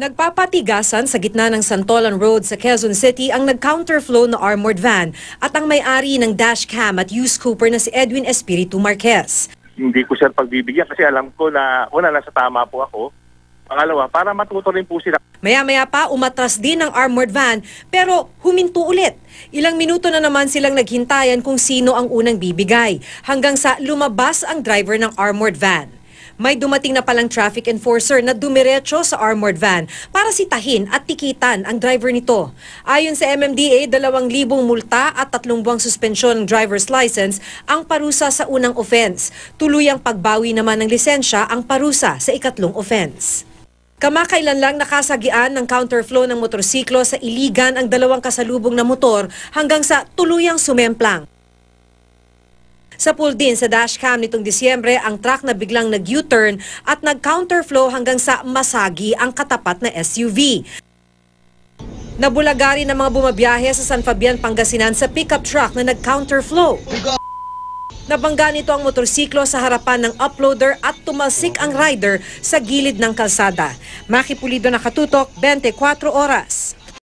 Nagpapatigasan sa gitna ng Santolan Road sa Quezon City ang nag-counterflow na armored van at ang may-ari ng dashcam at used scooper na si Edwin Espiritu Marquez. Hindi ko siya pagbibigyan kasi alam ko na una, nasa tama po ako. Pangalawa, para matuto rin po sila. Maya-maya pa, umatras din ang armored van pero huminto ulit. Ilang minuto na naman silang naghintayan kung sino ang unang bibigay hanggang sa lumabas ang driver ng armored van. May dumating na palang traffic enforcer na dumiretso sa armored van para sitahin at tikitan ang driver nito. Ayon sa MMDA, 2,000 multa at 3 buwang suspensyon ng driver's license ang parusa sa unang offense. Tuluyang pagbawi naman ng lisensya ang parusa sa 2th offense. Kamakailan lang nakasagian ng counterflow ng motorsiklo sa Iligan ang 2 kasalubong na motor hanggang sa tuluyang sumemplang. Sa pool din sa dashcam nitong Disyembre, ang truck na biglang nag-U-turn at nag-counterflow hanggang sa masagi ang katapat na SUV. Nabulaga rin ang mga bumabiyahe sa San Fabian, Pangasinan sa pickup truck na nag-counterflow. Nabangga nito ang motorsiklo sa harapan ng uploader at tumalsik ang rider sa gilid ng kalsada. Maraki Pulido na Katutok, 24 Oras.